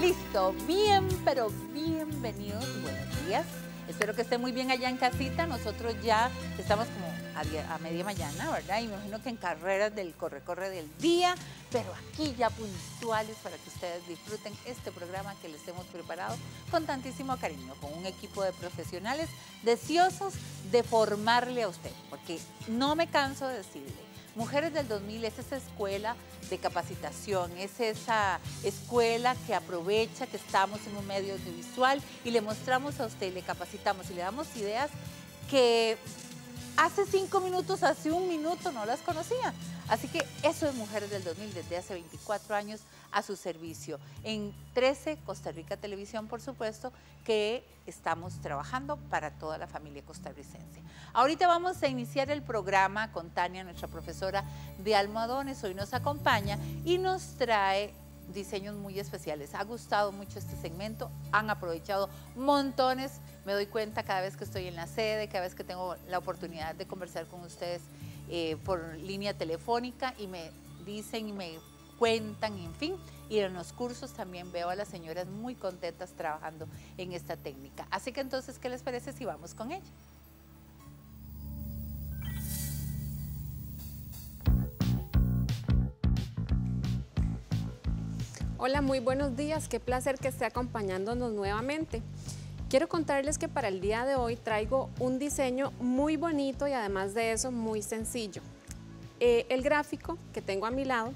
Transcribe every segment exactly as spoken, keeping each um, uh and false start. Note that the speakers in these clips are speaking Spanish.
Listo, bien, pero bienvenidos, buenos días. Espero que estén muy bien allá en casita. Nosotros ya estamos como a, a media mañana, ¿verdad? Y me imagino que en carreras del corre-corre del día, pero aquí ya puntuales para que ustedes disfruten este programa que les hemos preparado con tantísimo cariño, con un equipo de profesionales deseosos de formarle a usted, porque no me canso de decirle, Mujeres del dos mil es esa escuela de capacitación, es esa escuela que aprovecha que estamos en un medio audiovisual y le mostramos a usted, le capacitamos y le damos ideas que hace cinco minutos, hace un minuto no las conocía. Así que eso es Mujeres del dos mil desde hace veinticuatro años a su servicio. En trece Costa Rica Televisión, por supuesto, que estamos trabajando para toda la familia costarricense. Ahorita vamos a iniciar el programa con Tania, nuestra profesora de almohadones. Hoy nos acompaña y nos trae diseños muy especiales. Ha gustado mucho este segmento, han aprovechado montones. Me doy cuenta cada vez que estoy en la sede, cada vez que tengo la oportunidad de conversar con ustedes eh, por línea telefónica y me dicen y me cuentan, en fin. Y en los cursos también veo a las señoras muy contentas trabajando en esta técnica. Así que entonces, ¿qué les parece si vamos con ella? Hola, muy buenos días, qué placer que esté acompañándonos nuevamente. Quiero contarles que para el día de hoy traigo un diseño muy bonito y además de eso muy sencillo. Eh, el gráfico que tengo a mi lado,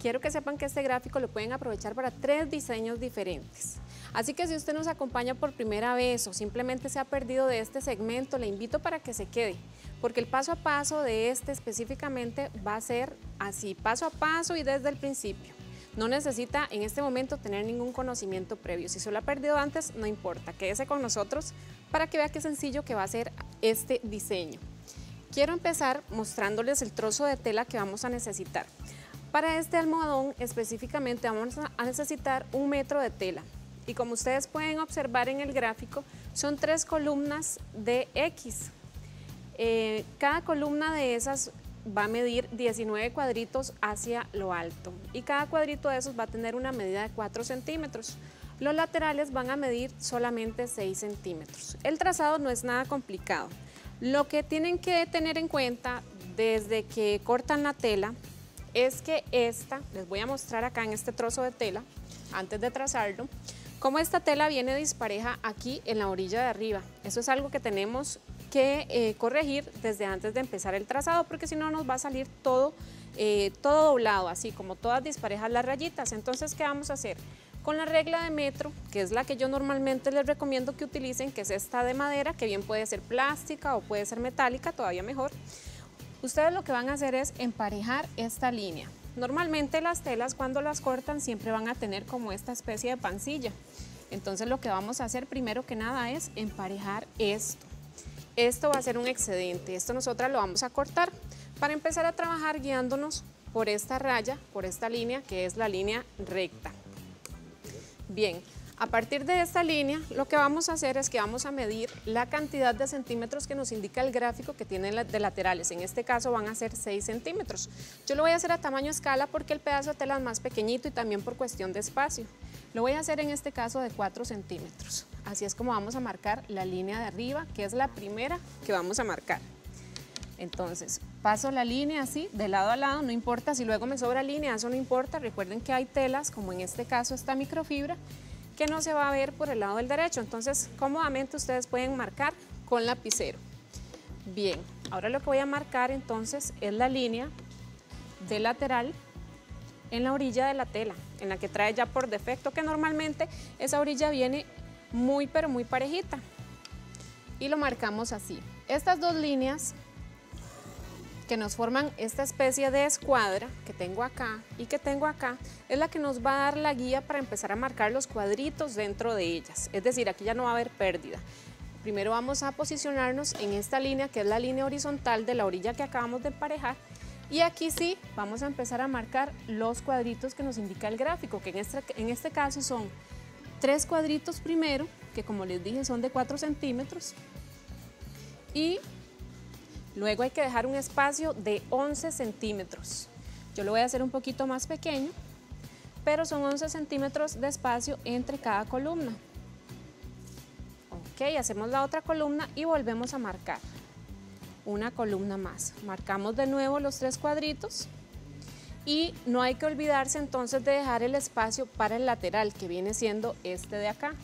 quiero que sepan que este gráfico lo pueden aprovechar para tres diseños diferentes. Así que si usted nos acompaña por primera vez o simplemente se ha perdido de este segmento, le invito para que se quede, porque el paso a paso de este específicamente va a ser así, paso a paso y desde el principio. No necesita en este momento tener ningún conocimiento previo. Si se lo ha perdido antes, no importa, quédese con nosotros para que vea qué sencillo que va a ser este diseño. Quiero empezar mostrándoles el trozo de tela que vamos a necesitar. Para este almohadón específicamente vamos a necesitar un metro de tela. Y como ustedes pueden observar en el gráfico, son tres columnas de X. Eh, cada columna de esas va a medir diecinueve cuadritos hacia lo alto y cada cuadrito de esos va a tener una medida de cuatro centímetros. Los laterales van a medir solamente seis centímetros. El trazado no es nada complicado. Lo que tienen que tener en cuenta desde que cortan la tela es que esta, les voy a mostrar acá en este trozo de tela, antes de trazarlo, cómo esta tela viene dispareja aquí en la orilla de arriba. Eso es algo que tenemos que eh, corregir desde antes de empezar el trazado, porque si no nos va a salir todo, eh, todo doblado, así como todas disparejas las rayitas. Entonces, ¿qué vamos a hacer? Con la regla de metro, que es la que yo normalmente les recomiendo que utilicen, que es esta de madera, que bien puede ser plástica o puede ser metálica, todavía mejor. Ustedes lo que van a hacer es emparejar esta línea. Normalmente las telas cuando las cortan siempre van a tener como esta especie de pancilla. Entonces lo que vamos a hacer primero que nada es emparejar esto. Esto va a ser un excedente, esto nosotras lo vamos a cortar para empezar a trabajar guiándonos por esta raya, por esta línea que es la línea recta. Bien, a partir de esta línea lo que vamos a hacer es que vamos a medir la cantidad de centímetros que nos indica el gráfico que tiene de laterales, en este caso van a ser seis centímetros. Yo lo voy a hacer a tamaño escala porque el pedazo de tela es más pequeñito y también por cuestión de espacio. Lo voy a hacer en este caso de cuatro centímetros. Así es como vamos a marcar la línea de arriba, que es la primera que vamos a marcar. Entonces, paso la línea así, de lado a lado, no importa si luego me sobra línea, eso no importa. Recuerden que hay telas, como en este caso esta microfibra, que no se va a ver por el lado del derecho. Entonces, cómodamente ustedes pueden marcar con lapicero. Bien, ahora lo que voy a marcar entonces es la línea de lateral en la orilla de la tela, en la que trae ya por defecto, que normalmente esa orilla viene muy pero muy parejita, y lo marcamos así. Estas dos líneas que nos forman esta especie de escuadra que tengo acá y que tengo acá es la que nos va a dar la guía para empezar a marcar los cuadritos dentro de ellas, es decir, aquí ya no va a haber pérdida. Primero vamos a posicionarnos en esta línea que es la línea horizontal de la orilla que acabamos de emparejar. Y aquí sí vamos a empezar a marcar los cuadritos que nos indica el gráfico, que en este, en este caso son tres cuadritos primero, que como les dije son de cuatro centímetros. Y luego hay que dejar un espacio de once centímetros. Yo lo voy a hacer un poquito más pequeño, pero son once centímetros de espacio entre cada columna. Ok, hacemos la otra columna y volvemos a marcar una columna más. Marcamos de nuevo los tres cuadritos y no hay que olvidarse entonces de dejar el espacio para el lateral, que viene siendo este de acá.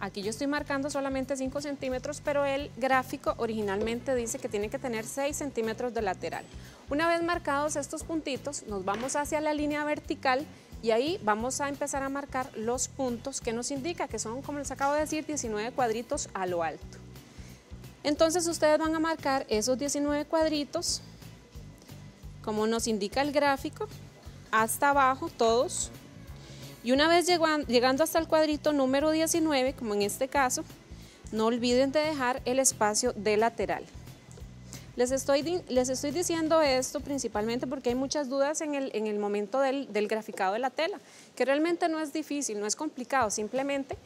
Aquí yo estoy marcando solamente cinco centímetros, pero el gráfico originalmente dice que tiene que tener seis centímetros de lateral. Una vez marcados estos puntitos, nos vamos hacia la línea vertical y ahí vamos a empezar a marcar los puntos que nos indica, que son, como les acabo de decir, diecinueve cuadritos a lo alto. Entonces ustedes van a marcar esos diecinueve cuadritos, como nos indica el gráfico, hasta abajo todos. Y una vez llegando hasta el cuadrito número diecinueve, como en este caso, no olviden de dejar el espacio de lateral. Les estoy, les estoy diciendo esto principalmente porque hay muchas dudas en el, en el momento del, del graficado de la tela, que realmente no es difícil, no es complicado, simplemente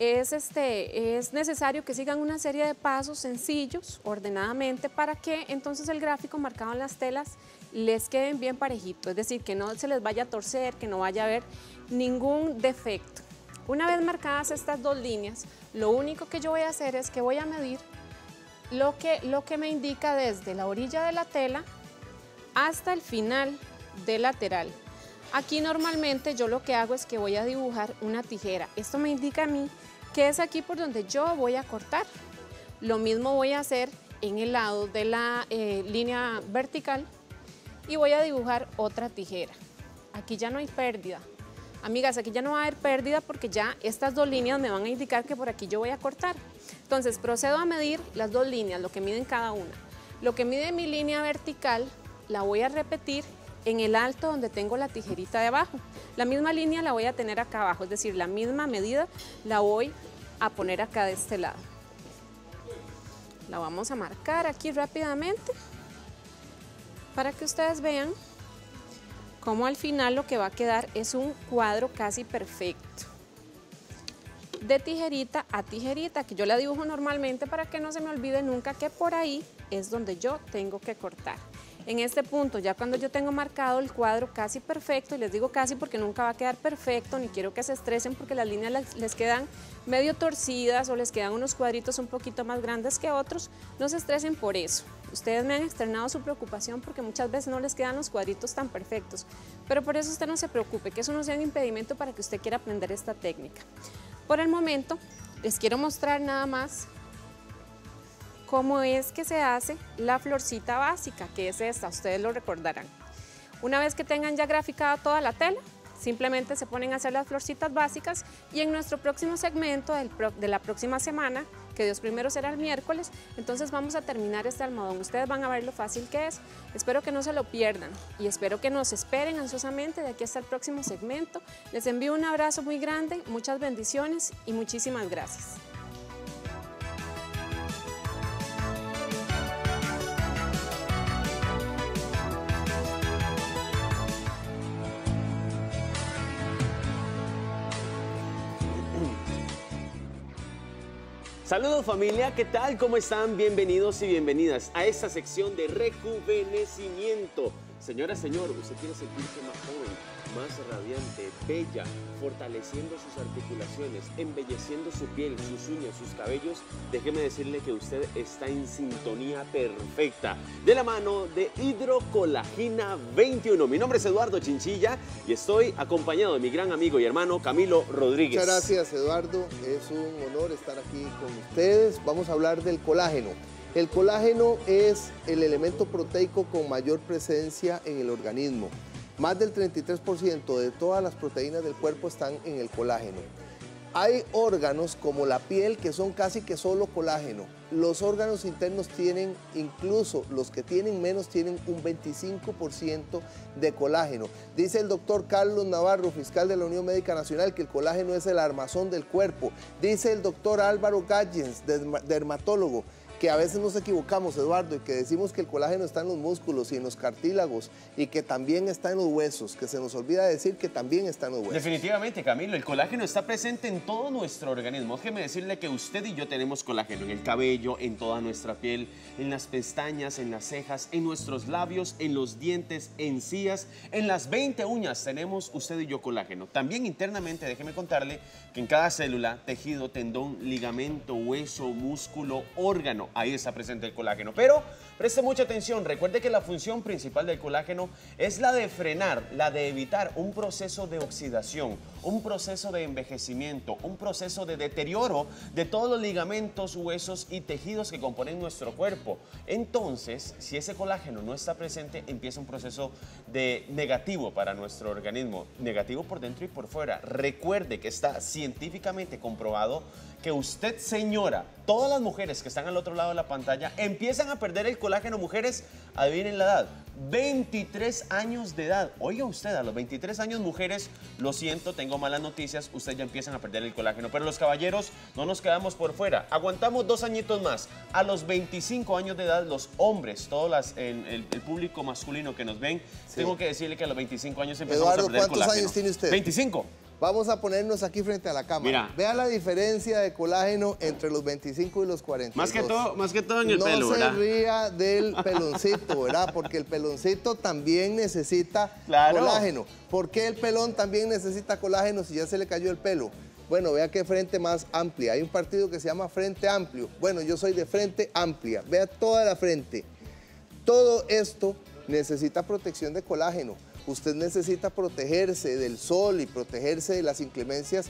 es, este, es necesario que sigan una serie de pasos sencillos, ordenadamente, para que entonces el gráfico marcado en las telas les queden bien parejito, es decir, que no se les vaya a torcer, que no vaya a haber ningún defecto. Una vez marcadas estas dos líneas, lo único que yo voy a hacer es que voy a medir lo que, lo que me indica desde la orilla de la tela hasta el final del lateral. Aquí normalmente yo lo que hago es que voy a dibujar una tijera. Esto me indica a mí que es aquí por donde yo voy a cortar. Lo mismo voy a hacer en el lado de la eh, línea vertical y voy a dibujar otra tijera. Aquí ya no hay pérdida. Amigas, aquí ya no va a haber pérdida porque ya estas dos líneas me van a indicar que por aquí yo voy a cortar. Entonces procedo a medir las dos líneas, lo que miden cada una. Lo que mide mi línea vertical la voy a repetir en el alto donde tengo la tijerita de abajo. La misma línea la voy a tener acá abajo, es decir, la misma medida la voy a poner acá de este lado. La vamos a marcar aquí rápidamente para que ustedes vean como al final lo que va a quedar es un cuadro casi perfecto. De tijerita a tijerita, que yo la dibujo normalmente para que no se me olvide nunca que por ahí es donde yo tengo que cortar. En este punto, ya cuando yo tengo marcado el cuadro casi perfecto, y les digo casi porque nunca va a quedar perfecto, ni quiero que se estresen porque las líneas les quedan medio torcidas o les quedan unos cuadritos un poquito más grandes que otros, no se estresen por eso. Ustedes me han externado su preocupación porque muchas veces no les quedan los cuadritos tan perfectos, pero por eso usted no se preocupe, que eso no sea un impedimento para que usted quiera aprender esta técnica. Por el momento, les quiero mostrar nada más cómo es que se hace la florcita básica, que es esta, ustedes lo recordarán. Una vez que tengan ya graficada toda la tela, simplemente se ponen a hacer las florcitas básicas y en nuestro próximo segmento del pro, de la próxima semana, que Dios primero será el miércoles, entonces vamos a terminar este almohadón. Ustedes van a ver lo fácil que es, espero que no se lo pierdan y espero que nos esperen ansiosamente de aquí hasta el próximo segmento. Les envío un abrazo muy grande, muchas bendiciones y muchísimas gracias. Saludos familia, ¿qué tal? ¿Cómo están? Bienvenidos y bienvenidas a esta sección de rejuvenecimiento. Señora, señor, usted quiere sentirse más joven, más radiante, bella, fortaleciendo sus articulaciones, embelleciendo su piel, sus uñas, sus cabellos. Déjeme decirle que usted está en sintonía perfecta de la mano de Hidrocolagina veintiuno. Mi nombre es Eduardo Chinchilla y estoy acompañado de mi gran amigo y hermano Camilo Rodríguez. Muchas gracias, Eduardo. Es un honor estar aquí con ustedes. Vamos a hablar del colágeno. El colágeno es el elemento proteico con mayor presencia en el organismo. Más del treinta y tres por ciento de todas las proteínas del cuerpo están en el colágeno. Hay órganos como la piel que son casi que solo colágeno. Los órganos internos tienen, incluso los que tienen menos, tienen un veinticinco por ciento de colágeno. Dice el doctor Carlos Navarro, fiscal de la Unión Médica Nacional, que el colágeno es el armazón del cuerpo. Dice el doctor Álvaro Gadgens, dermatólogo, que a veces nos equivocamos, Eduardo, y que decimos que el colágeno está en los músculos y en los cartílagos y que también está en los huesos, que se nos olvida decir que también está en los huesos. Definitivamente, Camilo, el colágeno está presente en todo nuestro organismo. Déjeme decirle que usted y yo tenemos colágeno en el cabello, en toda nuestra piel, en las pestañas, en las cejas, en nuestros labios, en los dientes, encías, en las veinte uñas tenemos usted y yo colágeno. También internamente, déjeme contarle que en cada célula, tejido, tendón, ligamento, hueso, músculo, órgano, ahí está presente el colágeno. Pero preste mucha atención, recuerde que la función principal del colágeno es la de frenar, la de evitar un proceso de oxidación, un proceso de envejecimiento, un proceso de deterioro de todos los ligamentos, huesos y tejidos que componen nuestro cuerpo. Entonces, si ese colágeno no está presente, empieza un proceso de negativo para nuestro organismo, negativo por dentro y por fuera. Recuerde que está científicamente comprobado que usted, señora, todas las mujeres que están al otro lado de la pantalla empiezan a perder el colágeno, mujeres, adivinen la edad, veintitrés años de edad. Oiga usted, a los veintitrés años, mujeres, lo siento, tengo malas noticias, ustedes ya empiezan a perder el colágeno. Pero los caballeros no nos quedamos por fuera, aguantamos dos añitos más. A los veinticinco años de edad, los hombres, todo las, el, el, el público masculino que nos ven, sí, tengo que decirle que a los veinticinco años empezamos Eduardo, a perder el colágeno. ¿Cuántos años tiene usted? veinticinco. Vamos a ponernos aquí frente a la cámara. Mira. Vea la diferencia de colágeno entre los veinticinco y los cuarenta y dos. Más que todo, más que todo en el no pelo, ¿verdad? No se ría del peloncito, ¿verdad? Porque el peloncito también necesita, claro, colágeno. ¿Por qué el pelón también necesita colágeno si ya se le cayó el pelo? Bueno, vea qué frente más amplia. Hay un partido que se llama Frente Amplio. Bueno, yo soy de Frente Amplia. Vea toda la frente. Todo esto necesita protección de colágeno. Usted necesita protegerse del sol y protegerse de las inclemencias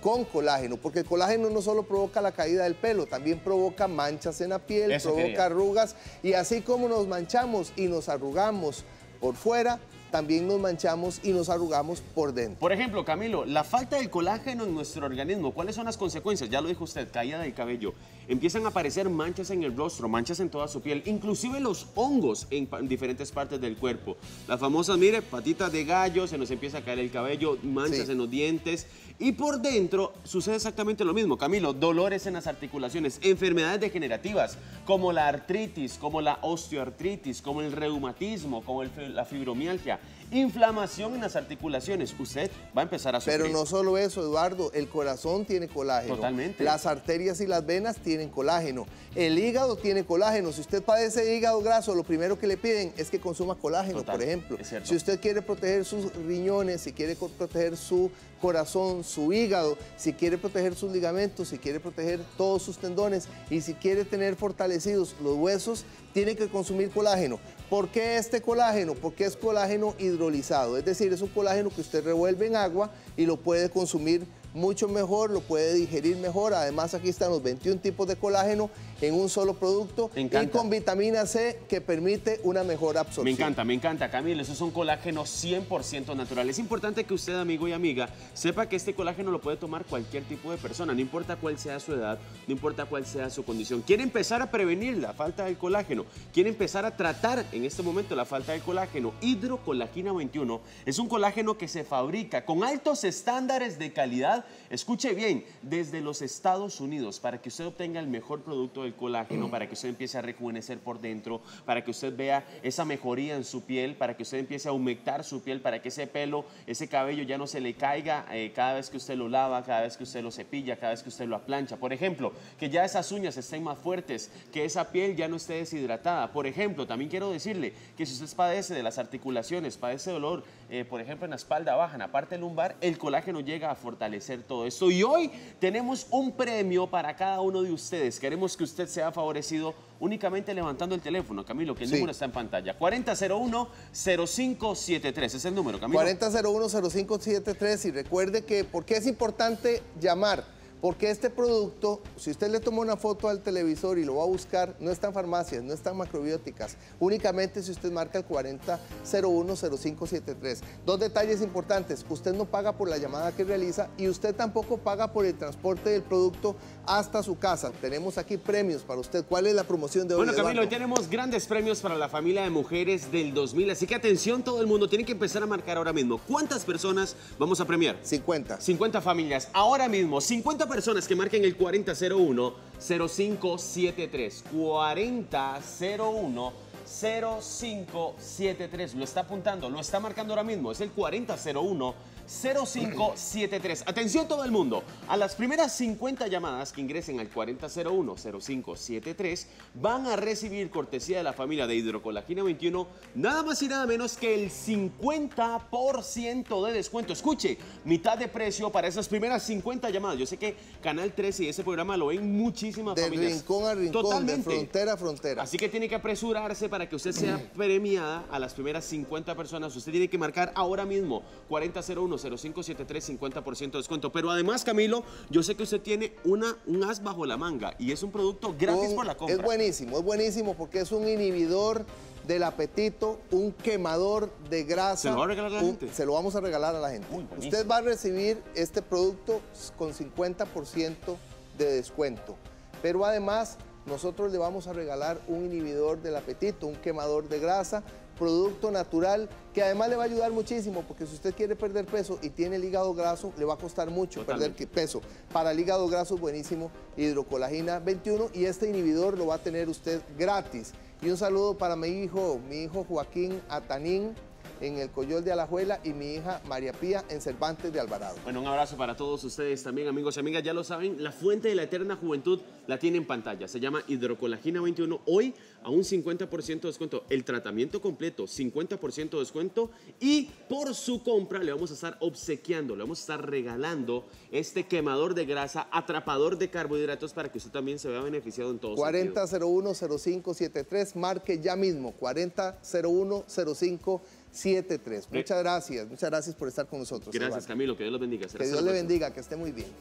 con colágeno, porque el colágeno no solo provoca la caída del pelo, también provoca manchas en la piel, Eso provoca quería. arrugas, y así como nos manchamos y nos arrugamos por fuera, también nos manchamos y nos arrugamos por dentro. Por ejemplo, Camilo, la falta de colágeno en nuestro organismo, ¿cuáles son las consecuencias? Ya lo dijo usted, caída del cabello. Empiezan a aparecer manchas en el rostro, manchas en toda su piel, inclusive los hongos en diferentes partes del cuerpo. Las famosas, mire, patitas de gallo, se nos empieza a caer el cabello, manchas sí. en los dientes. Y por dentro sucede exactamente lo mismo, Camilo, dolores en las articulaciones, enfermedades degenerativas, como la artritis, como la osteoartritis, como el reumatismo, como el, la fibromialgia. Inflamación en las articulaciones, usted va a empezar a sufrir. Pero no solo eso, Eduardo, el corazón tiene colágeno. Totalmente. Las arterias y las venas tienen colágeno. El hígado tiene colágeno. Si usted padece de hígado graso, lo primero que le piden es que consuma colágeno, Total, por ejemplo. Si usted quiere proteger sus riñones, si quiere proteger su corazón, su hígado, si quiere proteger sus ligamentos, si quiere proteger todos sus tendones y si quiere tener fortalecidos los huesos, tiene que consumir colágeno. ¿Por qué este colágeno? Porque es colágeno hidrolizado, es decir, es un colágeno que usted revuelve en agua y lo puede consumir mucho mejor, lo puede digerir mejor. Además, aquí están los veintiún tipos de colágeno en un solo producto y con vitamina C que permite una mejor absorción. Me encanta, me encanta, Camilo. Esos son colágenos cien por ciento natural. Es importante que usted, amigo y amiga, sepa que este colágeno lo puede tomar cualquier tipo de persona, no importa cuál sea su edad, no importa cuál sea su condición. Quiere empezar a prevenir la falta del colágeno, quiere empezar a tratar en este momento la falta del colágeno. Hidrocolagina veintiuno es un colágeno que se fabrica con altos estándares de calidad. Escuche bien, desde los Estados Unidos, para que usted obtenga el mejor producto del colágeno, para que usted empiece a rejuvenecer por dentro, para que usted vea esa mejoría en su piel, para que usted empiece a humectar su piel, para que ese pelo, ese cabello ya no se le caiga eh, cada vez que usted lo lava, cada vez que usted lo cepilla, cada vez que usted lo aplancha. Por ejemplo, que ya esas uñas estén más fuertes, que esa piel ya no esté deshidratada. Por ejemplo, también quiero decirle que si usted padece de las articulaciones, padece dolor, eh, por ejemplo, en la espalda baja, en la parte lumbar, el colágeno llega a fortalecer todo esto. Y hoy tenemos un premio para cada uno de ustedes. Queremos que usted sea favorecido únicamente levantando el teléfono, Camilo, que el sí. número está en pantalla. cuarenta cero uno cero cinco siete tres. Es el número, Camilo. cuarenta cero uno cero cinco siete tres. Y recuerde que, ¿por qué es importante llamar? Porque este producto, si usted le toma una foto al televisor y lo va a buscar, no está en farmacias, no está en macrobióticas. Únicamente si usted marca el cuarenta cero uno cero cinco siete tres. Dos detalles importantes. Usted no paga por la llamada que realiza y usted tampoco paga por el transporte del producto hasta su casa. Tenemos aquí premios para usted. ¿Cuál es la promoción de hoy? Bueno, Camilo, hoy tenemos grandes premios para la familia de Mujeres del dos mil. Así que atención todo el mundo. Tienen que empezar a marcar ahora mismo. ¿Cuántas personas vamos a premiar? cincuenta. cincuenta familias. Ahora mismo, cincuenta personas que marquen el cuarenta cero uno, cero cinco siete tres, cuarenta cero uno, cero cinco siete tres, lo está apuntando, lo está marcando ahora mismo, es el cuarenta cero uno, cero cinco siete tres. Atención todo el mundo, a las primeras cincuenta llamadas que ingresen al cuarenta cero uno, cero cinco siete tres van a recibir cortesía de la familia de Hidrocolagina veintiuno, nada más y nada menos que el cincuenta por ciento de descuento. Escuche, mitad de precio para esas primeras cincuenta llamadas. Yo sé que Canal trece y ese programa lo ven muchísimas de familias. De rincón a rincón, totalmente, de frontera a frontera. Así que tiene que apresurarse para que usted sea premiada a las primeras cincuenta personas. Usted tiene que marcar ahora mismo cuarenta cero uno, cero cinco siete tres, cincuenta por ciento de descuento. Pero además, Camilo, yo sé que usted tiene una, un as bajo la manga y es un producto gratis un, por la compra. Es buenísimo, es buenísimo porque es un inhibidor del apetito, un quemador de grasa. ¿Se lo va a regalar a la un, gente? Se lo vamos a regalar a la gente. Uy, usted va a recibir este producto con cincuenta por ciento de descuento. Pero además, nosotros le vamos a regalar un inhibidor del apetito, un quemador de grasa, producto natural, que además le va a ayudar muchísimo, porque si usted quiere perder peso y tiene el hígado graso, le va a costar mucho totalmente perder peso. Para el hígado graso es buenísimo Hidrocolagina veintiuno, y este inhibidor lo va a tener usted gratis. Y un saludo para mi hijo, mi hijo Joaquín Atanín, en el Coyol de Alajuela, y mi hija María Pía en Cervantes de Alvarado. Bueno, un abrazo para todos ustedes también, amigos y amigas. Ya lo saben, la fuente de la eterna juventud la tiene en pantalla. Se llama Hidrocolagina veintiuno. Hoy a un cincuenta por ciento de descuento. El tratamiento completo, cincuenta por ciento de descuento. Y por su compra le vamos a estar obsequiando, le vamos a estar regalando este quemador de grasa, atrapador de carbohidratos, para que usted también se vea beneficiado en todo cuarenta sentido. cuarenta cero uno, cero cinco siete tres, marque ya mismo, cuarenta cero uno, cero cinco siete tres. Muchas gracias, muchas gracias por estar con nosotros. Gracias, Eduardo. Camilo, que Dios los bendiga. Que Dios le bendiga, que esté muy bien.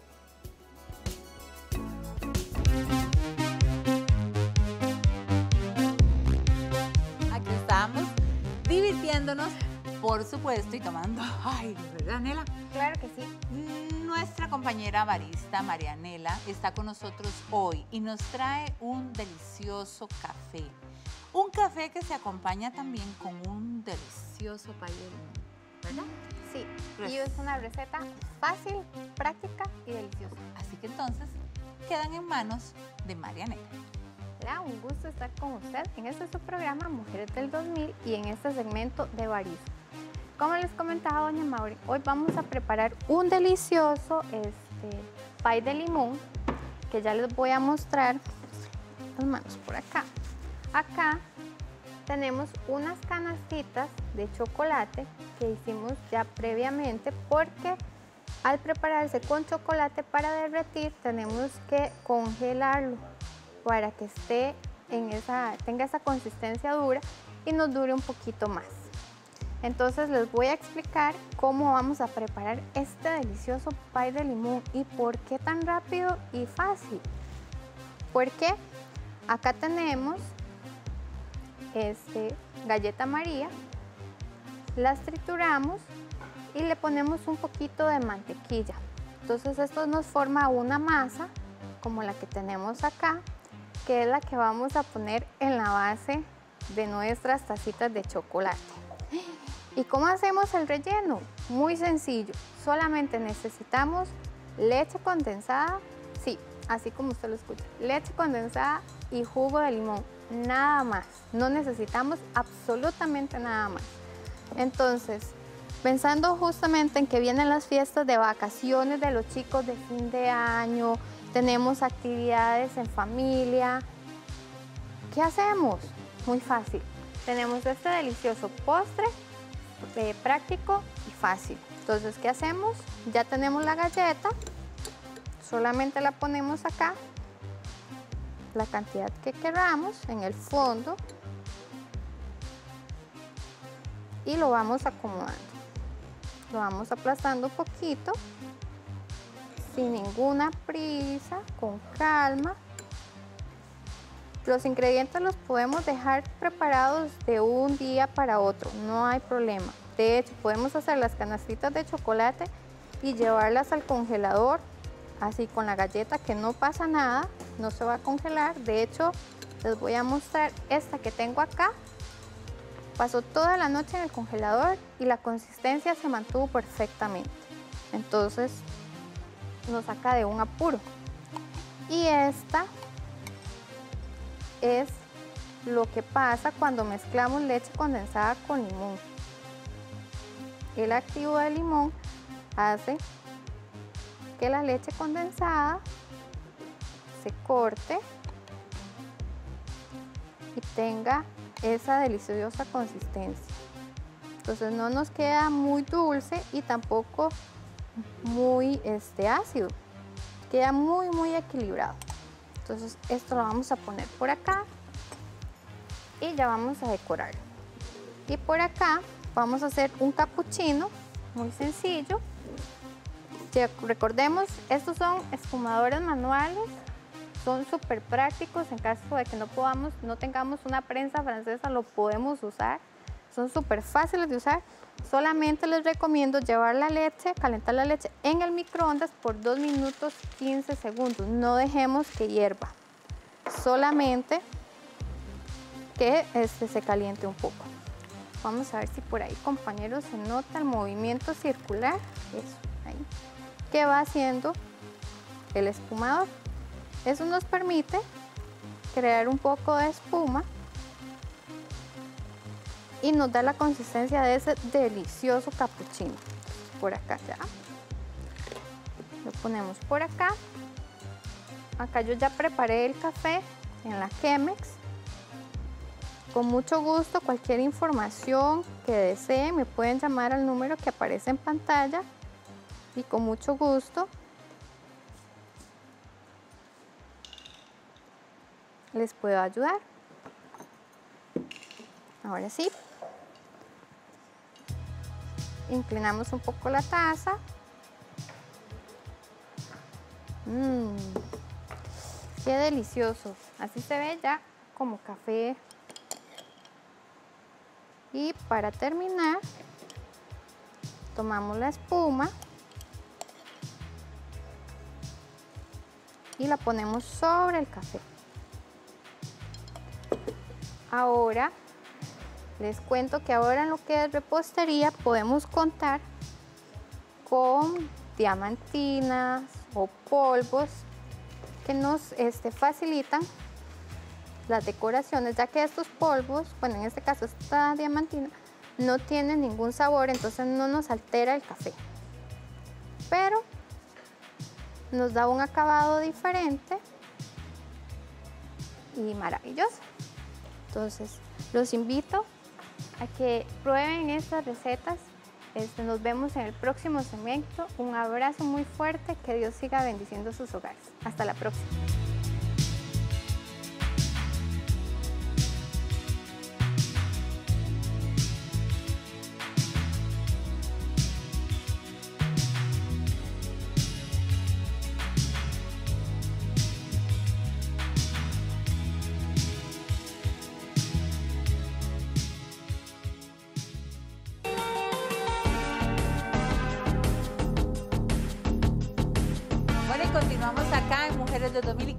Aquí estamos, divirtiéndonos, por supuesto, y tomando. Ay, ¿verdad, Nela? Claro que sí. Nuestra compañera barista Marianela está con nosotros hoy y nos trae un delicioso café. Un café que se acompaña también con un delicioso payón, ¿verdad? Sí, Re y es una receta fácil, práctica y deliciosa. Así que entonces, quedan en manos de Marianela. Era un gusto estar con usted en este su programa Mujeres del dos mil y en este segmento de barismo. Como les comentaba doña Mauri, hoy vamos a preparar un delicioso este, pay de limón, que ya les voy a mostrar. Las manos por acá. Acá tenemos unas canastitas de chocolate que hicimos ya previamente, porque al prepararse con chocolate para derretir tenemos que congelarlo para que esté en esa, tenga esa consistencia dura y nos dure un poquito más. Entonces les voy a explicar cómo vamos a preparar este delicioso pay de limón y por qué tan rápido y fácil. Porque acá tenemos Este, galleta María, las trituramos y le ponemos un poquito de mantequilla. Entonces esto nos forma una masa como la que tenemos acá, que es la que vamos a poner en la base de nuestras tacitas de chocolate. ¿Y cómo hacemos el relleno? Muy sencillo, solamente necesitamos leche condensada, sí, así como usted lo escucha, leche condensada y jugo de limón. Nada más, no necesitamos absolutamente nada más. Entonces, pensando justamente en que vienen las fiestas de vacaciones de los chicos de fin de año, tenemos actividades en familia, ¿qué hacemos? Muy fácil, tenemos este delicioso postre eh, práctico y fácil. Entonces, ¿qué hacemos? Ya tenemos la galleta, solamente la ponemos acá, la cantidad que queramos en el fondo, y lo vamos acomodando, lo vamos aplastando un poquito sin ninguna prisa, con calma. Los ingredientes los podemos dejar preparados de un día para otro, no hay problema. De hecho, podemos hacer las canastitas de chocolate y llevarlas al congelador así con la galleta, que no pasa nada, no se va a congelar. De hecho, les voy a mostrar esta que tengo acá. Pasó toda la noche en el congelador y la consistencia se mantuvo perfectamente. Entonces, nos saca de un apuro. Y esta es lo que pasa cuando mezclamos leche condensada con limón. El activo del limón hace que la leche condensada se corte y tenga esa deliciosa consistencia. Entonces no nos queda muy dulce y tampoco muy este, ácido. Queda muy muy equilibrado. Entonces esto lo vamos a poner por acá y ya vamos a decorar. Y por acá vamos a hacer un capuchino muy sencillo. Ya recordemos, estos son espumadores manuales, son súper prácticos. En caso de que no podamos, no tengamos una prensa francesa, lo podemos usar. Son súper fáciles de usar. Solamente les recomiendo llevar la leche, calentar la leche en el microondas por dos minutos quince segundos. No dejemos que hierva, solamente que este se caliente un poco. Vamos a ver si por ahí, compañeros, se nota el movimiento circular, eso, ahí, que va haciendo el espumador. Eso nos permite crear un poco de espuma y nos da la consistencia de ese delicioso capuchino. Por acá ya lo ponemos por acá. Acá yo ya preparé el café en la Chemex. Con mucho gusto, cualquier información que deseen me pueden llamar al número que aparece en pantalla y con mucho gusto les puedo ayudar. Ahora sí, inclinamos un poco la taza. Mmm, qué delicioso. Así se ve ya como café. Y para terminar, tomamos la espuma y la ponemos sobre el café. Ahora les cuento que ahora en lo que es repostería podemos contar con diamantinas o polvos que nos este, facilitan las decoraciones, ya que estos polvos, bueno, en este caso esta diamantina, no tiene ningún sabor, entonces no nos altera el café, pero nos da un acabado diferente y maravilloso. Entonces los invito a que prueben estas recetas. Este, nos vemos en el próximo segmento. Un abrazo muy fuerte, que Dios siga bendiciendo sus hogares. Hasta la próxima.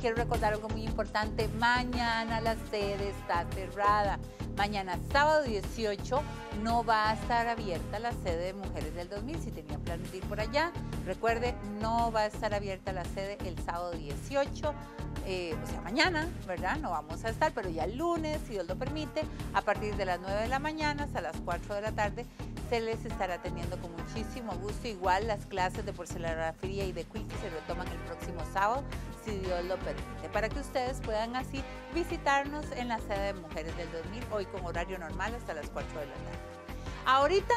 Quiero recordar algo muy importante. Mañana la sede está cerrada. Mañana, sábado dieciocho, no va a estar abierta la sede de Mujeres del dos mil. Si tenía planes de ir por allá, recuerde, no va a estar abierta la sede el sábado dieciocho, eh, o sea, mañana, ¿verdad? No vamos a estar, pero ya el lunes, si Dios lo permite, a partir de las nueve de la mañana hasta las cuatro de la tarde, se les estará atendiendo con muchísimo gusto. Igual las clases de porcelanografía y de quilty se retoman el próximo sábado, si Dios lo permite, para que ustedes puedan así visitarnos en la sede de Mujeres del dos mil, hoy con horario normal hasta las cuatro de la tarde. Ahorita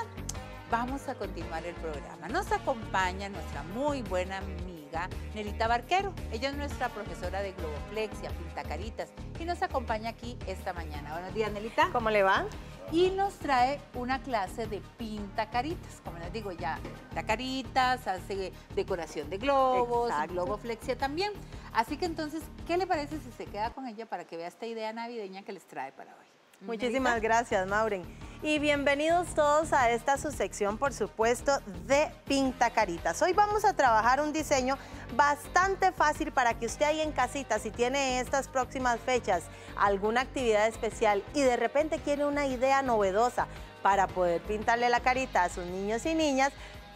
vamos a continuar el programa. Nos acompaña nuestra muy buena amiga Nelita Barquero. Ella es nuestra profesora de globoflexia, pintacaritas, y nos acompaña aquí esta mañana. Buenos días, Nelita. ¿Cómo le va? Y nos trae una clase de pintacaritas. Como les digo, ya pinta caritas, hace decoración de globos. Exacto. Globoflexia también. Así que entonces, ¿qué le parece si se queda con ella para que vea esta idea navideña que les trae para hoy? Muchísimas ¿Nerita? Gracias, Mauren. Y bienvenidos todos a esta su sección, por supuesto, de pintacaritas. Hoy vamos a trabajar un diseño bastante fácil para que usted ahí en casita, si tiene estas próximas fechas alguna actividad especial y de repente quiere una idea novedosa para poder pintarle la carita a sus niños y niñas,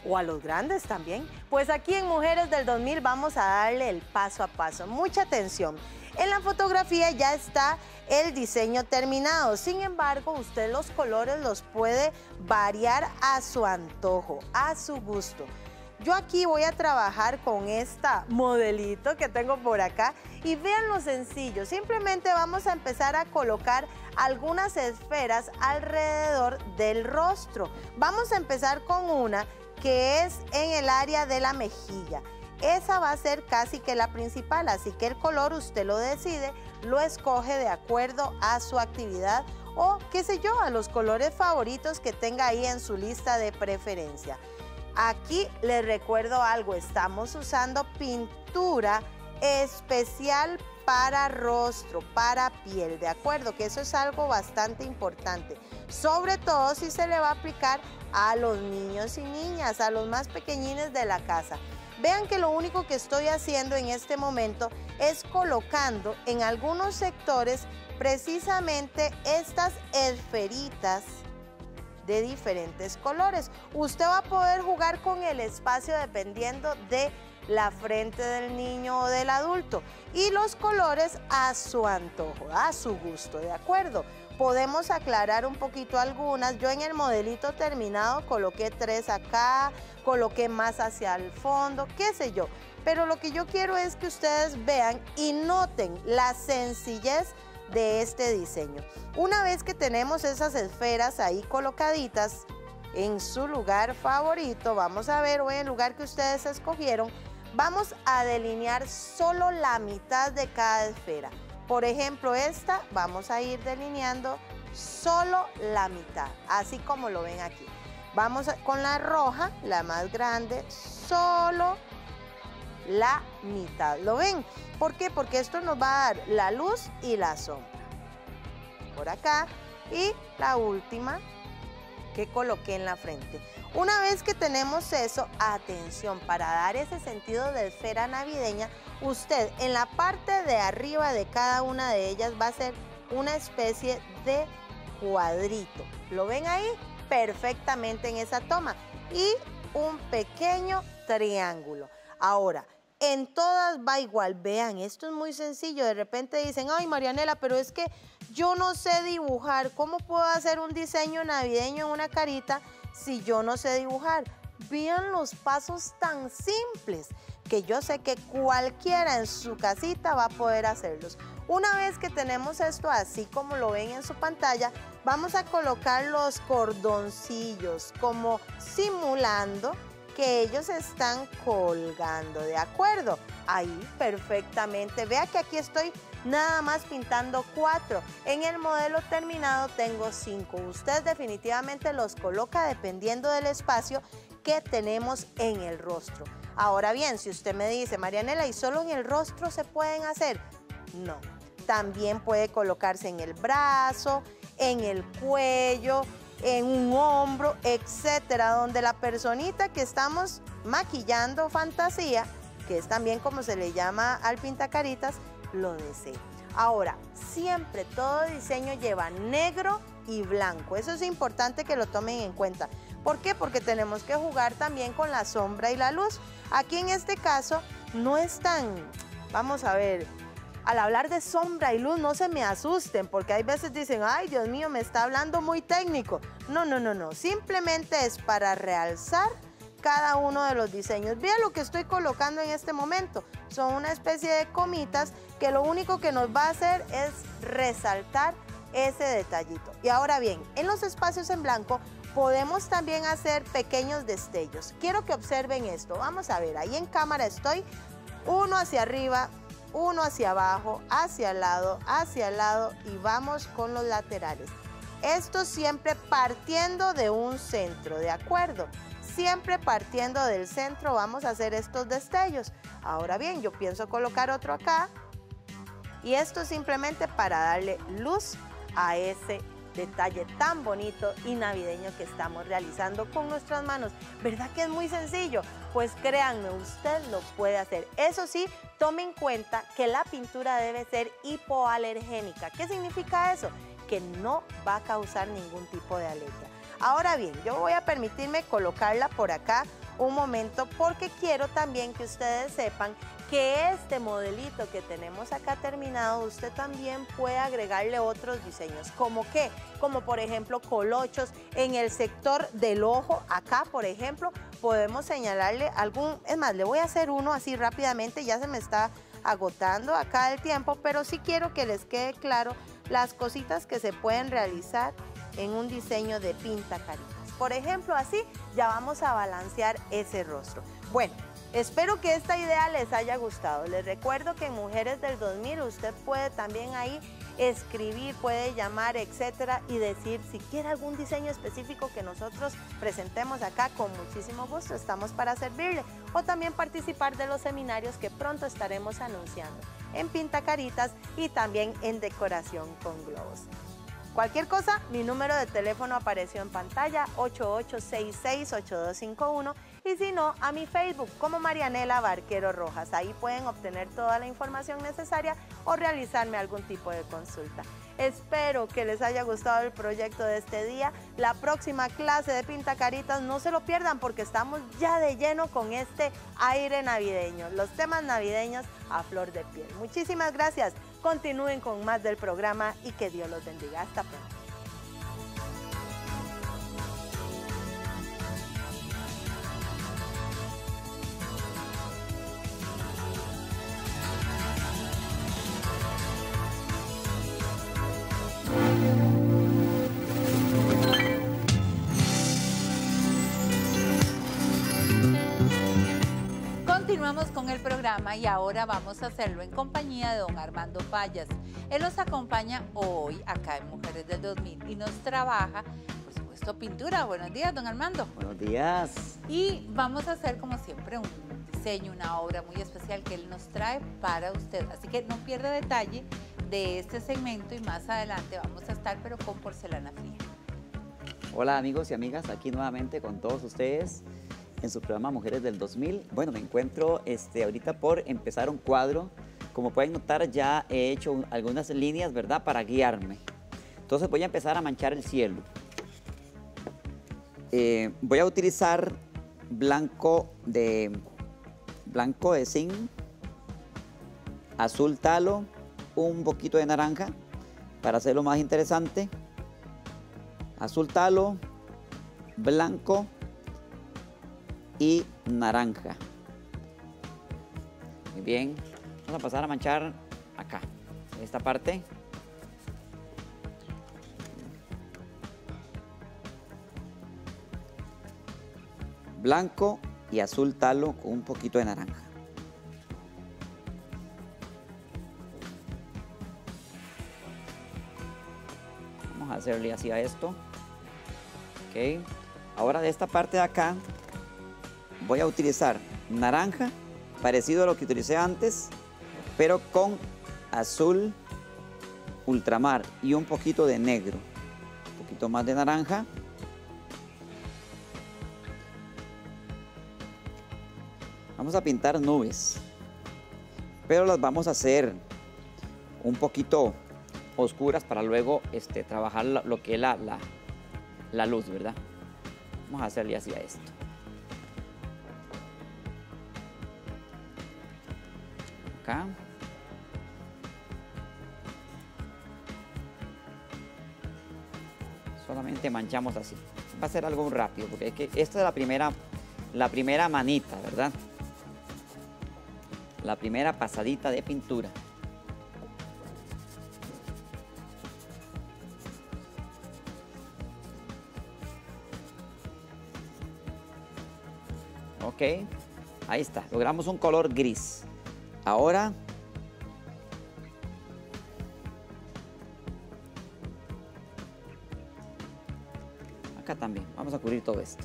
o a los grandes también. Pues aquí en Mujeres del dos mil vamos a darle el paso a paso. Mucha atención. En la fotografía ya está el diseño terminado. Sin embargo, usted los colores los puede variar a su antojo, a su gusto. Yo aquí voy a trabajar con esta modelito que tengo por acá y vean lo sencillo. Simplemente vamos a empezar a colocar algunas esferas alrededor del rostro. Vamos a empezar con una que es en el área de la mejilla. Esa va a ser casi que la principal, así que el color usted lo decide, lo escoge de acuerdo a su actividad o, qué sé yo, a los colores favoritos que tenga ahí en su lista de preferencia. Aquí les recuerdo algo, estamos usando pintura especial para rostro, para piel, ¿de acuerdo? Que eso es algo bastante importante, sobre todo si se le va a aplicar a los niños y niñas, a los más pequeñines de la casa. Vean que lo único que estoy haciendo en este momento es colocando en algunos sectores precisamente estas esferitas de diferentes colores. Usted va a poder jugar con el espacio dependiendo de la frente del niño o del adulto y los colores a su antojo, a su gusto, ¿de acuerdo? Podemos aclarar un poquito algunas. Yo en el modelito terminado coloqué tres acá, coloqué más hacia el fondo, qué sé yo. Pero lo que yo quiero es que ustedes vean y noten la sencillez de este diseño. Una vez que tenemos esas esferas ahí colocaditas en su lugar favorito, vamos a ver, o en el lugar que ustedes escogieron, vamos a delinear solo la mitad de cada esfera. Por ejemplo, esta vamos a ir delineando solo la mitad, así como lo ven aquí. Vamos a, con la roja, la más grande, solo la mitad. ¿Lo ven? ¿Por qué? Porque esto nos va a dar la luz y la sombra. Por acá. Y la última que coloqué en la frente. Una vez que tenemos eso, atención, para dar ese sentido de esfera navideña, usted en la parte de arriba de cada una de ellas va a hacer una especie de cuadrito. ¿Lo ven ahí? Perfectamente en esa toma. Y un pequeño triángulo. Ahora, en todas va igual. Vean, esto es muy sencillo. De repente dicen, ay, Marianela, pero es que yo no sé dibujar. ¿Cómo puedo hacer un diseño navideño en una carita si yo no sé dibujar? Vean los pasos tan simples que yo sé que cualquiera en su casita va a poder hacerlos. Una vez que tenemos esto así como lo ven en su pantalla, vamos a colocar los cordoncillos como simulando que ellos están colgando, ¿de acuerdo? Ahí perfectamente. Vea que aquí estoy nada más pintando cuatro. En el modelo terminado tengo cinco. Usted definitivamente los coloca dependiendo del espacio que tenemos en el rostro. Ahora bien, si usted me dice, Marianela, ¿y solo en el rostro se pueden hacer? No, también puede colocarse en el brazo, en el cuello, en un hombro, etcétera, donde la personita que estamos maquillando fantasía, que es también como se le llama al pintacaritas, lo desee. Ahora, siempre todo diseño lleva negro y blanco. Eso es importante que lo tomen en cuenta. ¿Por qué? Porque tenemos que jugar también con la sombra y la luz. Aquí en este caso no es tan, vamos a ver, al hablar de sombra y luz no se me asusten, porque hay veces dicen, ay, Dios mío, me está hablando muy técnico. No, no, no, no, simplemente es para realzar cada uno de los diseños. Vean lo que estoy colocando en este momento, son una especie de comitas que lo único que nos va a hacer es resaltar ese detallito. Y ahora bien, en los espacios en blanco podemos también hacer pequeños destellos. Quiero que observen esto. Vamos a ver, ahí en cámara estoy, uno hacia arriba, uno hacia abajo, hacia el lado, hacia el lado y vamos con los laterales. Esto siempre partiendo de un centro, ¿de acuerdo? Siempre partiendo del centro vamos a hacer estos destellos. Ahora bien, yo pienso colocar otro acá y esto simplemente para darle luz a ese detalle tan bonito y navideño que estamos realizando con nuestras manos. ¿Verdad que es muy sencillo? Pues créanme, usted lo puede hacer. Eso sí, tome en cuenta que la pintura debe ser hipoalergénica. ¿Qué significa eso? Que no va a causar ningún tipo de alergia. Ahora bien, yo voy a permitirme colocarla por acá un momento, porque quiero también que ustedes sepan que este modelito que tenemos acá terminado, usted también puede agregarle otros diseños. ¿Como qué? Como por ejemplo colochos en el sector del ojo. Acá por ejemplo podemos señalarle algún, es más, le voy a hacer uno así rápidamente, ya se me está agotando acá el tiempo, pero sí quiero que les quede claro las cositas que se pueden realizar en un diseño de pinta caritas. Por ejemplo, así ya vamos a balancear ese rostro. Bueno, espero que esta idea les haya gustado. Les recuerdo que en Mujeres del dos mil usted puede también ahí escribir, puede llamar, etcétera, y decir si quiere algún diseño específico que nosotros presentemos acá. Con muchísimo gusto estamos para servirle, o también participar de los seminarios que pronto estaremos anunciando en Pintacaritas y también en decoración con globos. Cualquier cosa, mi número de teléfono apareció en pantalla, ocho ocho seis seis, ocho dos cinco uno, y si no, a mi Facebook como Marianela Barquero Rojas. Ahí pueden obtener toda la información necesaria o realizarme algún tipo de consulta. Espero que les haya gustado el proyecto de este día. La próxima clase de Pintacaritas no se lo pierdan, porque estamos ya de lleno con este aire navideño, los temas navideños a flor de piel. Muchísimas gracias. Continúen con más del programa y que Dios los bendiga. Hasta pronto. Continuamos con el programa y ahora vamos a hacerlo en compañía de don Armando Fallas. Él nos acompaña hoy acá en Mujeres del dos mil y nos trabaja, por supuesto, pintura. Buenos días, don Armando. Buenos días. Y vamos a hacer, como siempre, un diseño, una obra muy especial que él nos trae para usted. Así que no pierda detalle de este segmento y más adelante vamos a estar, pero con porcelana fría. Hola, amigos y amigas, aquí nuevamente con todos ustedes en su programa Mujeres del dos mil. Bueno, me encuentro este, ahorita por empezar un cuadro. Como pueden notar, ya he hecho un, algunas líneas, ¿verdad?, para guiarme. Entonces voy a empezar a manchar el cielo. Eh, voy a utilizar blanco de, blanco de zinc, azul talo, un poquito de naranja para hacerlo más interesante. Azul talo, blanco y naranja. Muy bien, vamos a pasar a manchar acá, en esta parte. Blanco y azul talo con un poquito de naranja. Vamos a hacerle así a esto. Ok, ahora de esta parte de acá voy a utilizar naranja, parecido a lo que utilicé antes, pero con azul ultramar y un poquito de negro. Un poquito más de naranja. Vamos a pintar nubes, pero las vamos a hacer un poquito oscuras para luego este, trabajar lo que es la, la, la luz, ¿verdad? Vamos a hacerle así a esto. Acá. Solamente manchamos así. Va a ser algo rápido, porque es que esta es la primera, la primera manita, ¿verdad? La primera pasadita de pintura. Ok, ahí está. Logramos un color gris. Ahora acá también vamos a cubrir todo esto.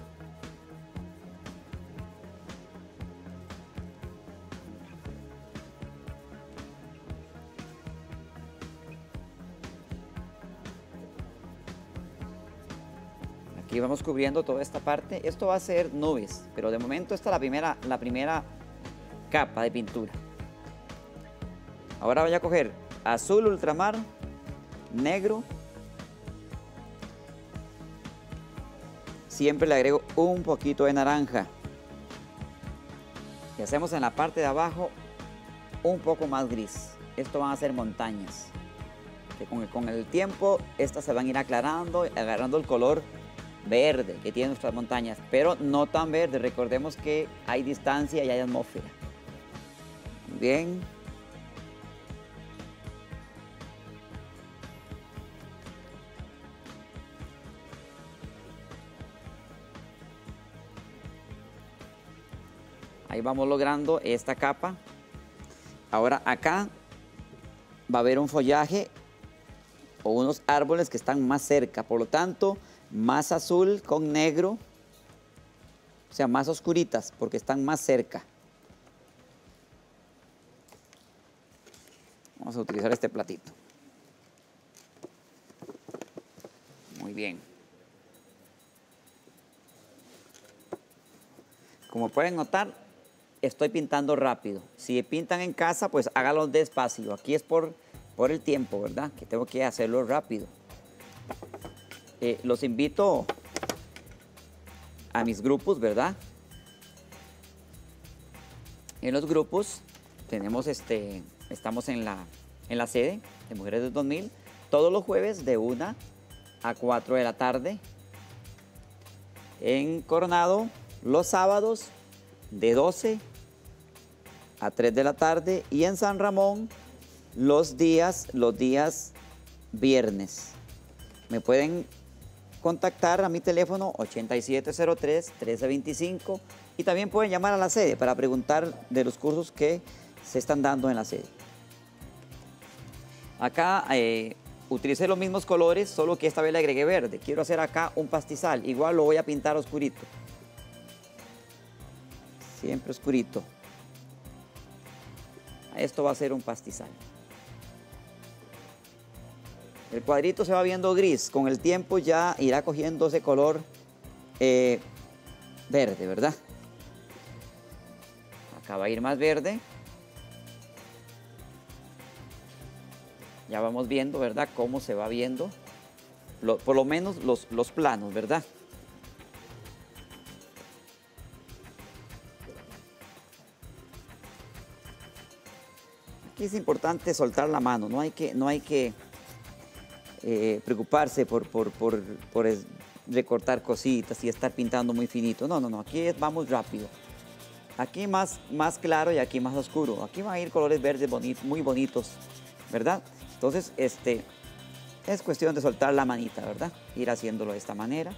Aquí vamos cubriendo toda esta parte. Esto va a ser nubes, pero de momento esta es la primera, la primera capa de pintura. Ahora voy a coger azul ultramar, negro. Siempre le agrego un poquito de naranja. y hacemos en la parte de abajo un poco más gris. Esto van a ser montañas, que con el, con el tiempo estas se van a ir aclarando, agarrando el color verde que tienen nuestras montañas, pero no tan verde. Recordemos que hay distancia y hay atmósfera. Bien. Ahí vamos logrando esta capa. Ahora acá va a haber un follaje o unos árboles que están más cerca, por lo tanto, más azul con negro, o sea, más oscuritas porque están más cerca. Vamos a utilizar este platito. Muy bien. Como pueden notar, estoy pintando rápido. Si pintan en casa, pues hágalo despacio. Aquí es por, por el tiempo, ¿verdad? Que tengo que hacerlo rápido. Eh, los invito a mis grupos, ¿verdad? En los grupos tenemos este... Estamos en la, en la sede de Mujeres del dos mil. Todos los jueves de una a cuatro de la tarde. En Coronado, los sábados de doce a tres de la tarde, y en San Ramón los días, los días viernes. Me pueden contactar a mi teléfono ochenta y siete cero tres, trece veinticinco y también pueden llamar a la sede para preguntar de los cursos que se están dando en la sede. Acá eh, utilicé los mismos colores, solo que esta vez le agregué verde. Quiero hacer acá un pastizal, igual lo voy a pintar oscurito. Siempre oscurito. Esto va a ser un pastizal. El cuadrito se va viendo gris. Con el tiempo ya irá cogiendo ese color eh, verde, ¿verdad? Acá va a ir más verde. Ya vamos viendo, ¿verdad? Cómo se va viendo. Lo, por lo menos los, los planos, ¿verdad? Es importante soltar la mano, no hay que, no hay que eh, preocuparse por, por, por, por es, recortar cositas y estar pintando muy finito. No, no, no, aquí vamos rápido. Aquí más, más claro y aquí más oscuro. Aquí van a ir colores verdes bonitos, muy bonitos, ¿verdad? Entonces, este, es cuestión de soltar la manita, ¿verdad? Ir haciéndolo de esta manera.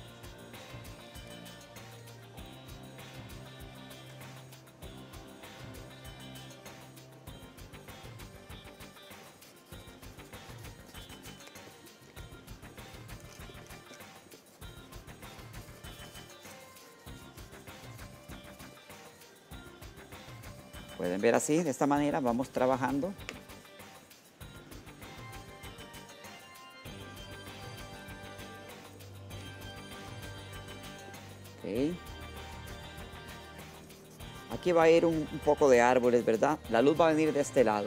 Pueden ver así, de esta manera vamos trabajando. Okay. Aquí va a ir un, un poco de árboles, ¿verdad? La luz va a venir de este lado.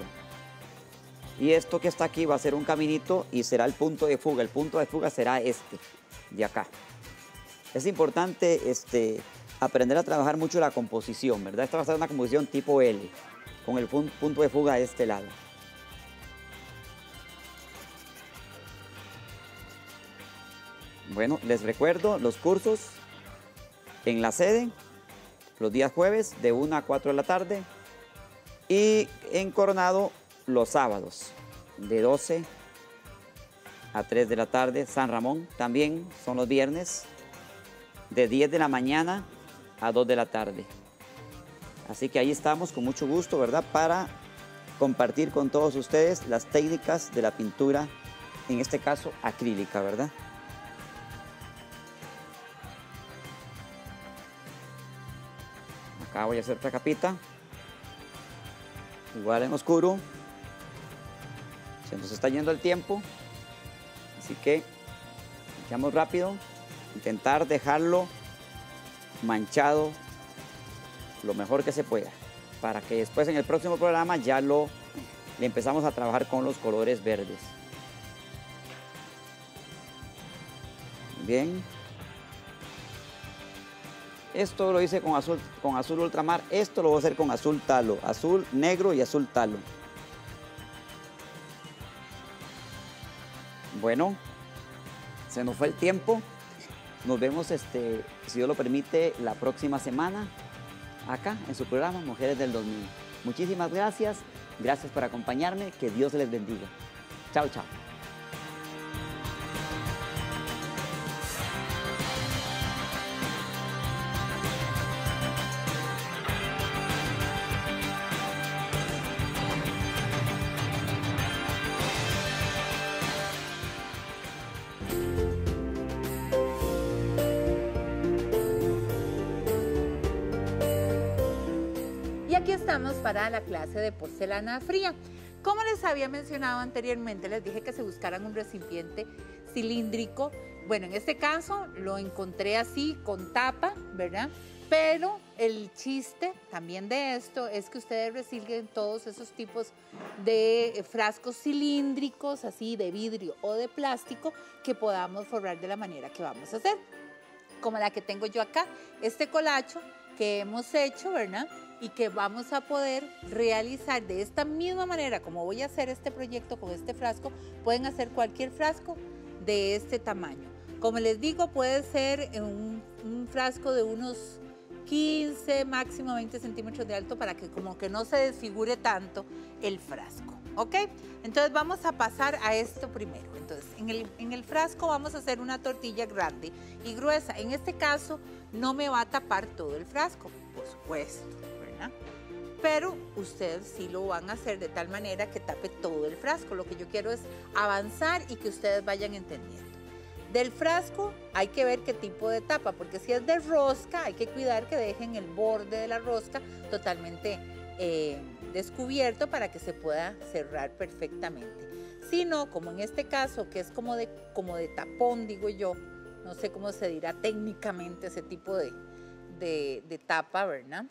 Y esto que está aquí va a ser un caminito y será el punto de fuga. El punto de fuga será este, de acá. Es importante este... aprender a trabajar mucho la composición, ¿verdad? Esta va a ser una composición tipo L, con el punto de fuga de este lado. Bueno, les recuerdo los cursos en la sede, los días jueves de una a cuatro de la tarde, y en Coronado los sábados de doce a tres de la tarde. San Ramón también son los viernes de diez de la mañana a dos de la tarde. Así que ahí estamos con mucho gusto, ¿verdad? Para compartir con todos ustedes las técnicas de la pintura, en este caso acrílica, ¿verdad? Acá voy a hacer otra capita, igual en oscuro. Se nos está yendo el tiempo, así que echamos rápido. Intentar dejarlo manchado lo mejor que se pueda, para que después en el próximo programa ya lo le empezamos a trabajar con los colores verdes. Bien. Esto lo hice con azul, con azul ultramar. Esto lo voy a hacer con azul talo. Azul, negro y azul talo. Bueno, se nos fue el tiempo. Nos vemos, este, si Dios lo permite, la próxima semana acá en su programa Mujeres del dos mil. Muchísimas gracias. Gracias por acompañarme. Que Dios les bendiga. Chao, chao. Para la clase de porcelana fría. Como les había mencionado anteriormente, les dije que se buscaran un recipiente cilíndrico. Bueno, en este caso lo encontré así, con tapa, ¿verdad? Pero el chiste también de esto es que ustedes reciclen todos esos tipos de frascos cilíndricos, así de vidrio o de plástico, que podamos forrar de la manera que vamos a hacer. Como la que tengo yo acá, este colacho que hemos hecho, ¿verdad? Y que vamos a poder realizar de esta misma manera, como voy a hacer este proyecto con este frasco. Pueden hacer cualquier frasco de este tamaño. Como les digo, puede ser un, un frasco de unos quince, máximo veinte centímetros de alto, para que como que no se desfigure tanto el frasco, ¿ok? Entonces vamos a pasar a esto primero. Entonces, en el, en el frasco vamos a hacer una tortilla grande y gruesa. En este caso, no me va a tapar todo el frasco, por supuesto, ¿verdad? Pero ustedes sí lo van a hacer de tal manera que tape todo el frasco. Lo que yo quiero es avanzar y que ustedes vayan entendiendo. Del frasco hay que ver qué tipo de tapa, porque si es de rosca hay que cuidar que dejen el borde de la rosca totalmente eh, descubierto para que se pueda cerrar perfectamente. Si no, como en este caso, que es como de, como de tapón, digo yo, no sé cómo se dirá técnicamente ese tipo de, de, de tapa, ¿verdad?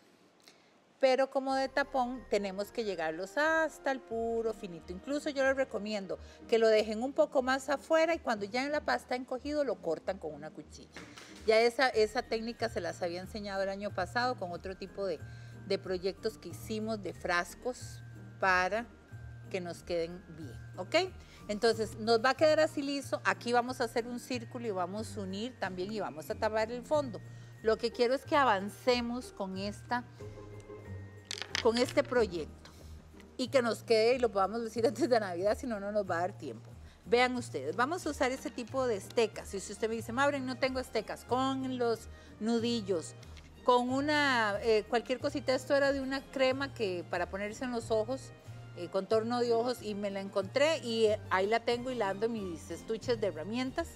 Pero como de tapón tenemos que llegarlos hasta el puro finito. Incluso yo les recomiendo que lo dejen un poco más afuera y cuando ya en la pasta encogido lo cortan con una cuchilla. Ya esa, esa técnica se las había enseñado el año pasado con otro tipo de, de proyectos que hicimos de frascos para que nos queden bien, ¿ok? Entonces nos va a quedar así liso. Aquí vamos a hacer un círculo y vamos a unir también y vamos a tapar el fondo. Lo que quiero es que avancemos con esta... con este proyecto y que nos quede y lo podamos decir antes de Navidad, si no, no nos va a dar tiempo. Vean ustedes, vamos a usar este tipo de estecas. Si usted me dice, Mabren, no tengo estecas, con los nudillos, con una, eh, cualquier cosita. Esto era de una crema que para ponerse en los ojos, eh, contorno de ojos, y me la encontré y ahí la tengo hilando en mis estuches de herramientas.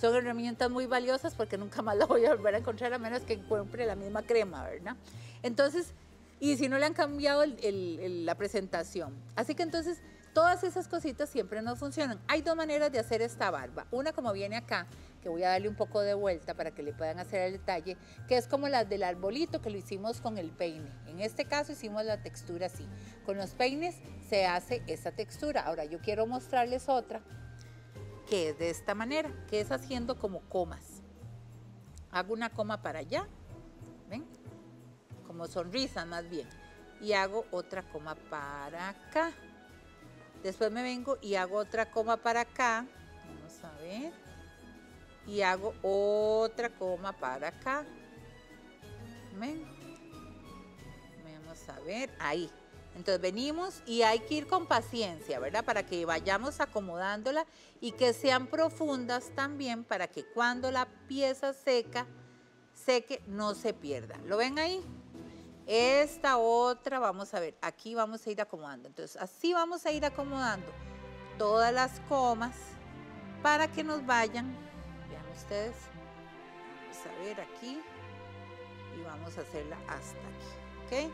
Son herramientas muy valiosas porque nunca más la voy a volver a encontrar a menos que encuentre la misma crema, ¿verdad? Entonces, y si no le han cambiado el, el, el, la presentación. Así que entonces, todas esas cositas siempre nos funcionan. Hay dos maneras de hacer esta barba. Una como viene acá, que voy a darle un poco de vuelta para que le puedan hacer el detalle, que es como las del arbolito que lo hicimos con el peine. En este caso hicimos la textura así. Con los peines se hace esa textura. Ahora yo quiero mostrarles otra, que es de esta manera, que es haciendo como comas. Hago una coma para allá, ¿ven? Como sonrisa más bien, y hago otra coma para acá. Después me vengo y hago otra coma para acá, vamos a ver, y hago otra coma para acá. ¿Ven? Vamos a ver, ahí. Entonces venimos y hay que ir con paciencia, ¿verdad? Para que vayamos acomodándola y que sean profundas también, para que cuando la pieza seca, seque, no se pierda. ¿Lo ven ahí? Esta otra, vamos a ver, aquí vamos a ir acomodando. Entonces, así vamos a ir acomodando todas las comas para que nos vayan. Vean ustedes, vamos a ver aquí y vamos a hacerla hasta aquí, ¿ok?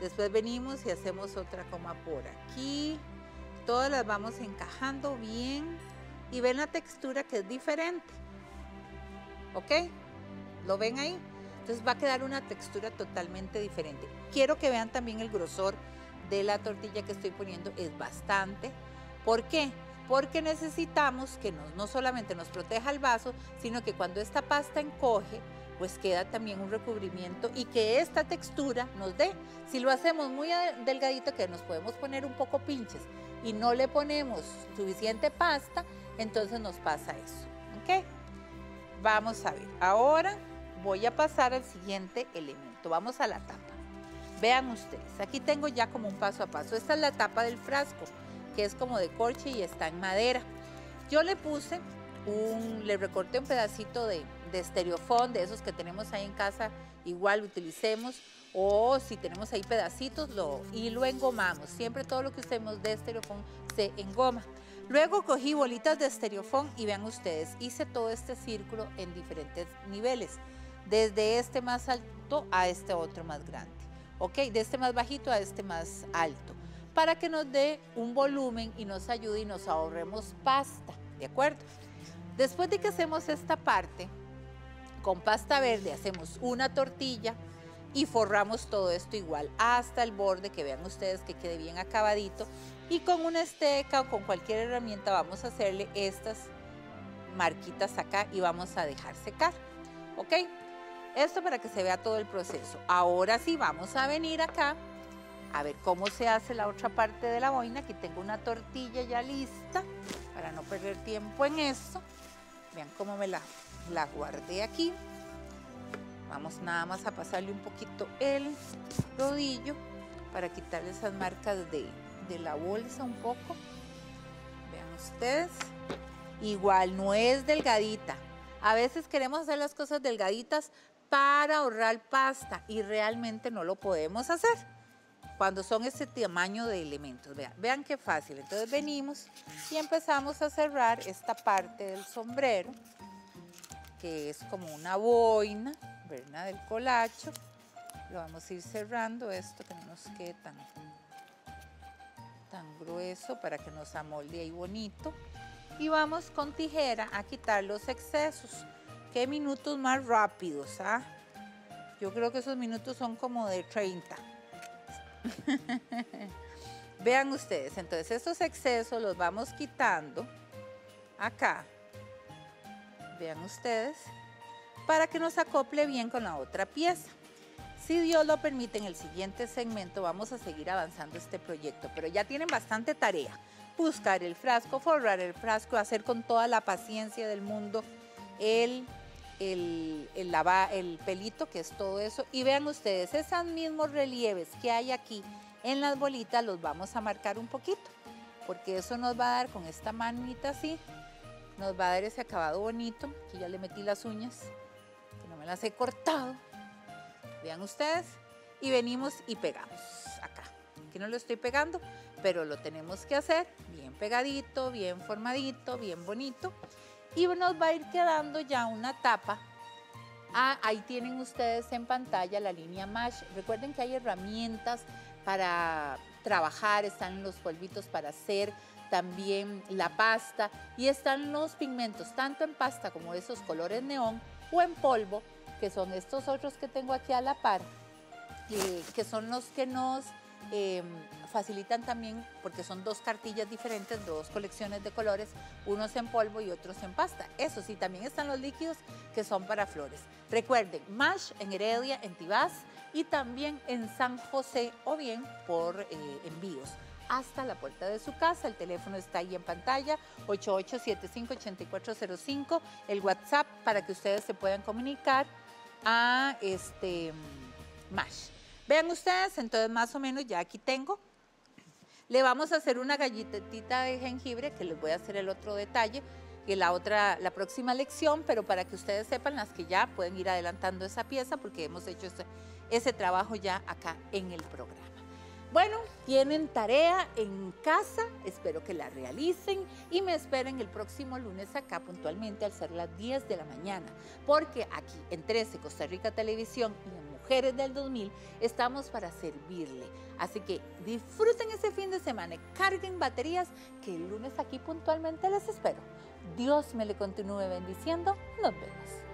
Después venimos y hacemos otra coma por aquí. Todas las vamos encajando bien y ven la textura que es diferente, ¿ok? ¿Lo ven ahí? Entonces va a quedar una textura totalmente diferente. Quiero que vean también el grosor de la tortilla que estoy poniendo, es bastante. ¿Por qué? Porque necesitamos que no, no solamente nos proteja el vaso, sino que cuando esta pasta encoge, pues queda también un recubrimiento y que esta textura nos dé. Si lo hacemos muy delgadito, que nos podemos poner un poco pinches y no le ponemos suficiente pasta, entonces nos pasa eso, ¿ok? Vamos a ver, ahora voy a pasar al siguiente elemento, vamos a la tapa. Vean ustedes, aquí tengo ya como un paso a paso, esta es la tapa del frasco, que es como de corche y está en madera. Yo le puse, un, le recorté un pedacito de, de estereofón, de esos que tenemos ahí en casa, igual lo utilicemos, o si tenemos ahí pedacitos lo, y lo engomamos, siempre todo lo que usemos de estereofón se engoma. Luego cogí bolitas de estereofón y vean ustedes, hice todo este círculo en diferentes niveles, desde este más alto a este otro más grande, ok, de este más bajito a este más alto, para que nos dé un volumen y nos ayude y nos ahorremos pasta, ¿de acuerdo? Después de que hacemos esta parte, con pasta verde hacemos una tortilla y forramos todo esto igual hasta el borde, que vean ustedes que quede bien acabadito, y con una esteca o con cualquier herramienta vamos a hacerle estas marquitas acá y vamos a dejar secar, ¿ok? Esto para que se vea todo el proceso. Ahora sí vamos a venir acá a ver cómo se hace la otra parte de la boina. Aquí tengo una tortilla ya lista, para no perder tiempo en esto. Vean cómo me la, la guardé aquí. Vamos nada más a pasarle un poquito el rodillo para quitarle esas marcas de, de la bolsa un poco. Vean ustedes. Igual, no es delgadita. A veces queremos hacer las cosas delgaditas para ahorrar pasta y realmente no lo podemos hacer cuando son este tamaño de elementos. Vean, vean qué fácil. Entonces venimos y empezamos a cerrar esta parte del sombrero, que es como una boina, ¿verdad?, del colacho. Lo vamos a ir cerrando, esto que no nos quede tan, tan grueso, para que nos amolde ahí bonito. Y vamos con tijera a quitar los excesos. Qué minutos más rápidos, ¿ah? Yo creo que esos minutos son como de treinta. Vean ustedes, entonces estos excesos los vamos quitando acá, vean ustedes, para que nos acople bien con la otra pieza. Si Dios lo permite, en el siguiente segmento vamos a seguir avanzando este proyecto, pero ya tienen bastante tarea: buscar el frasco, forrar el frasco, hacer con toda la paciencia del mundo el El, el, lava, el pelito, que es todo eso. Y vean ustedes, esos mismos relieves que hay aquí en las bolitas los vamos a marcar un poquito, porque eso nos va a dar, con esta manita así, nos va a dar ese acabado bonito. Aquí ya le metí las uñas, que no me las he cortado, vean ustedes. Y venimos y pegamos acá. Aquí no lo estoy pegando, pero lo tenemos que hacer bien pegadito, bien formadito, bien bonito. Y nos va a ir quedando ya una tapa. Ah, ahí tienen ustedes en pantalla la línea MASH. Recuerden que hay herramientas para trabajar, están los polvitos para hacer también la pasta y están los pigmentos, tanto en pasta como esos colores neón, o en polvo, que son estos otros que tengo aquí a la par, eh, que son los que nos eh, facilitan también, porque son dos cartillas diferentes, dos colecciones de colores, unos en polvo y otros en pasta. Eso sí, también están los líquidos que son para flores. Recuerden, MASH en Heredia, en Tibás y también en San José, o bien por eh, envíos hasta la puerta de su casa. El teléfono está ahí en pantalla, ocho ocho siete cinco, ocho cuatro cero cinco, el WhatsApp para que ustedes se puedan comunicar a este MASH. Vean ustedes, entonces más o menos ya aquí tengo. Le vamos a hacer una galletita de jengibre, que les voy a hacer el otro detalle y la otra, la próxima lección, pero para que ustedes sepan, las que ya pueden ir adelantando esa pieza, porque hemos hecho ese, ese trabajo ya acá en el programa. Bueno, tienen tarea en casa, espero que la realicen y me esperen el próximo lunes acá puntualmente al ser las diez de la mañana, porque aquí en trece Costa Rica Televisión y en Mujeres del dos mil estamos para servirle. Así que disfruten ese fin de semana, carguen baterías, que el lunes aquí puntualmente les espero. Dios me le continúe bendiciendo. Nos vemos.